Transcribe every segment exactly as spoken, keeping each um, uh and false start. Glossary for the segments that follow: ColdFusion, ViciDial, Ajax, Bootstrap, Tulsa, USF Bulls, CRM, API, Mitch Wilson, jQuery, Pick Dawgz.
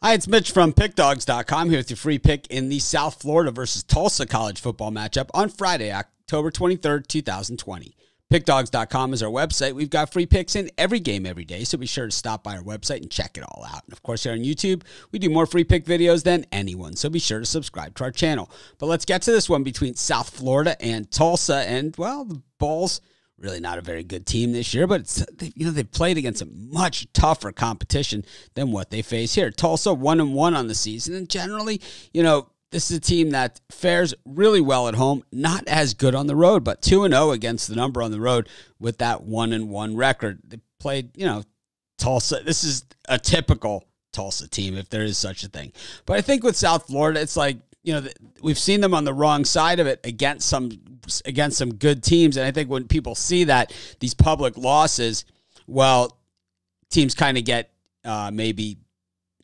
Hi, it's Mitch from Pick Dawgz dot com here with your free pick in the South Florida versus Tulsa college football matchup on Friday, October twenty-third, two thousand twenty. Pick Dawgz dot com is our website. We've got free picks in every game every day, so be sure to stop by our website and check it all out. And of course, here on YouTube, we do more free pick videos than anyone, so be sure to subscribe to our channel. But let's get to this one between South Florida and Tulsa. And, well, the Bulls, really not a very good team this year, but it's, you know, they've played against a much tougher competition than what they face here. Tulsa one and one on the season, and generally, you know, this is a team that fares really well at home, not as good on the road, but two and zero against the number on the road with that one and one record. They played, you know, Tulsa. This is a typical Tulsa team, if there is such a thing. But I think with South Florida, it's like, you know, we've seen them on the wrong side of it against some against some good teams. And I think when people see that, these public losses, well, teams kind of get uh, maybe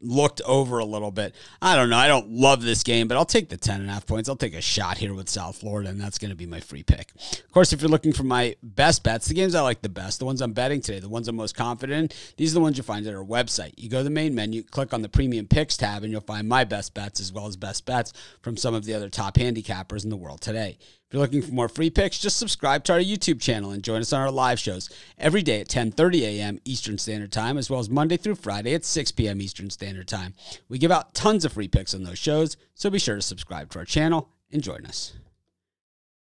looked over a little bit. I don't know. I don't love this game, but I'll take the ten and a half points. I'll take a shot here with South Florida, and that's going to be my free pick. Of course, if you're looking for my best bets, the games I like the best, the ones I'm betting today, the ones I'm most confident in, these are the ones you find at our website. You go to the main menu, click on the Premium Picks tab, and you'll find my best bets as well as best bets from some of the other top handicappers in the world today. If you're looking for more free picks, just subscribe to our YouTube channel and join us on our live shows every day at ten thirty a m Eastern Standard Time, as well as Monday through Friday at six p m Eastern Standard Time. We give out tons of free picks on those shows, so be sure to subscribe to our channel and join us.